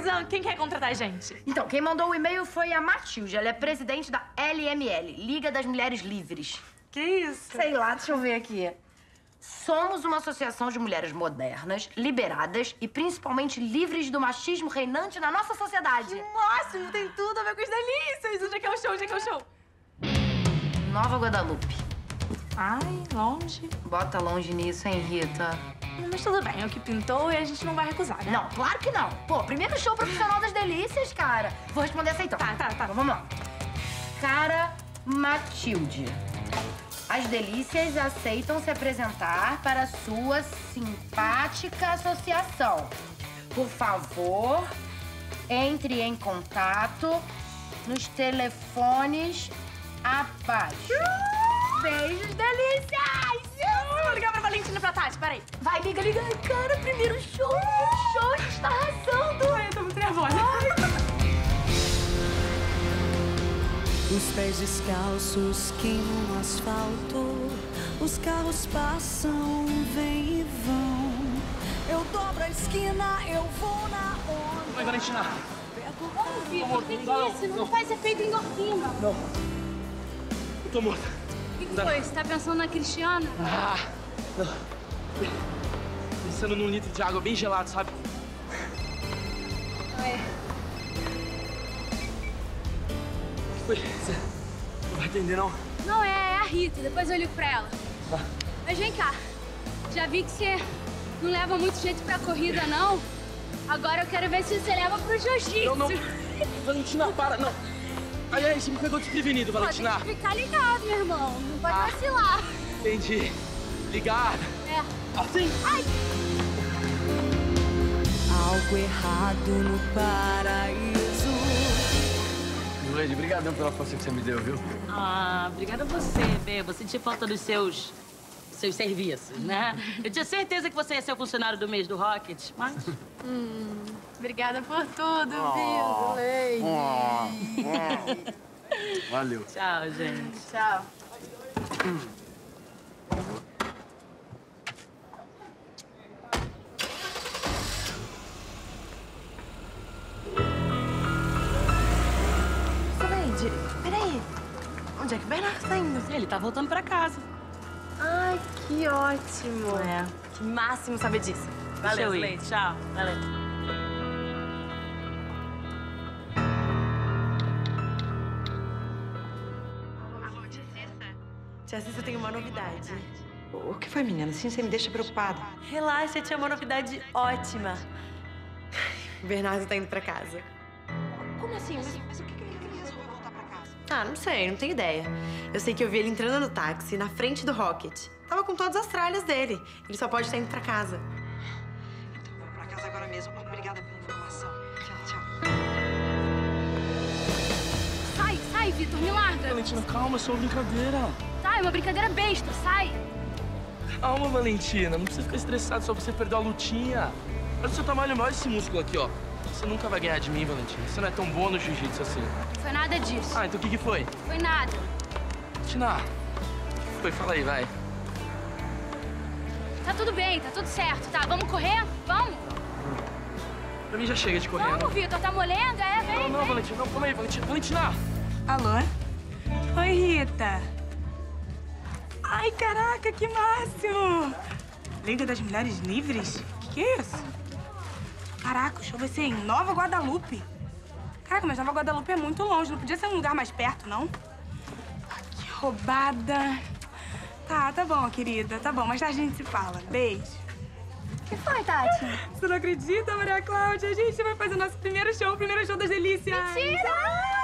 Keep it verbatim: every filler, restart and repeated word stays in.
coisa, quem quer contratar a gente? Então, quem mandou o e-mail foi a Matilde. Ela é presidente da L M L, Liga das Mulheres Livres. Que isso? Sei lá, deixa eu ver aqui. Somos uma associação de mulheres modernas, liberadas e principalmente livres do machismo reinante na nossa sociedade. Que máximo, tem tudo a ver com as delícias. Onde é que é o show? Onde é que é o show? Nova Guadalupe. Ai, longe. Bota longe nisso, hein, Rita? Mas tudo bem, é o que pintou e a gente não vai recusar, né? Não, claro que não. Pô, primeiro show profissional das delícias, cara. Vou responder essa então. Tá, tá, tá. Então, vamos lá. Cara Matilde. As delícias aceitam se apresentar para a sua simpática associação. Por favor, entre em contato nos telefones abaixo. Uh! Beijos, delícias! Uh! Vou ligar pra Valentina e pra Tati, peraí. Vai, liga, liga. Cara, primeiro show, uh! show, a gente tá arrasando. Ai, eu tô muito nervosa. Ai. Os pés descalços queimam o asfalto. Os carros passam, vêm e vão. Eu dobro a esquina, eu vou na onda. Vai, Valentina. Ô, Victor, o que é isso? Não, não faz efeito em endorfina. Não. Eu tô morta. O que, que foi? Você tá pensando na Cristiana? Ah, não. Pensando num litro de água bem gelado, sabe? É. Oi, você não vai atender, não? Não, é, é a Rita. Depois eu ligo pra ela. Ah. Mas vem cá. Já vi que você não leva muito jeito pra corrida, não. Agora eu quero ver se você leva pro jiu-jitsu. Não, não. Valentina, para, não. Aliás, você me pegou desprevenido, Valentina. Pô, tem que ficar ligado, meu irmão. Não pode ah. vacilar. Entendi. Ligado. É. Assim? Ai! Algo errado no paraíso. Lady, obrigadão pela força que você me deu, viu? Ah, obrigada a você, Bê. Você tinha falta dos seus... seus serviços, né? Eu tinha certeza que você ia ser o funcionário do mês do Rocket, mas... Hum, obrigada por tudo, oh, viu, Lady? Oh, oh. Valeu. Tchau, gente. Tchau. Peraí, onde é que o Bernardo tá indo? Ele tá voltando pra casa. Ai, que ótimo. É. Que máximo saber disso. Valeu, Leite. Tchau. Valeu. Alô, tia Cissa? Tia Cissa, eu tenho uma novidade. O que foi, menina? Assim você me deixa preocupada. Relaxa, tinha uma novidade ótima. O Bernardo tá indo pra casa. Como assim? Mas o que... Ah, não sei, não tenho ideia. Eu sei que eu vi ele entrando no táxi, na frente do Rocket. Tava com todas as tralhas dele. Ele só pode estar indo pra casa. Então vou pra casa agora mesmo. Obrigada pela informação. Tchau, tchau. Sai, sai, Victor, me larga. Valentina, calma, é só uma brincadeira. Tá, é uma brincadeira besta, sai. Calma, Valentina, não precisa ficar estressado só pra você perder a lutinha. Olha o seu tamanho, maior esse músculo aqui, ó. Você nunca vai ganhar de mim, Valentina. Você não é tão boa no jiu-jitsu assim. Foi nada disso. Ah, então o que que foi? Foi nada. Valentina, o que foi? Fala aí, vai. Tá tudo bem, tá tudo certo, tá? Vamos correr? Vamos? Pra mim já chega de correr. Vamos, Victor, tá molhando? É, vem, Não, não, vem. Valentina, não, calma aí, Valentina. Valentina! Alô? Oi, Rita. Ai, caraca, que máximo! Liga das Mulheres Livres? Que que é isso? Caraca, o show vai ser em Nova Guadalupe. Caraca, mas Nova Guadalupe é muito longe. Não podia ser um lugar mais perto, não? Que roubada. Tá, tá bom, querida. Tá bom, mas a gente se fala. Beijo. O que foi, Tati? Você não acredita, Maria Cláudia? A gente vai fazer o nosso primeiro show, o primeiro show das delícias. Mentira!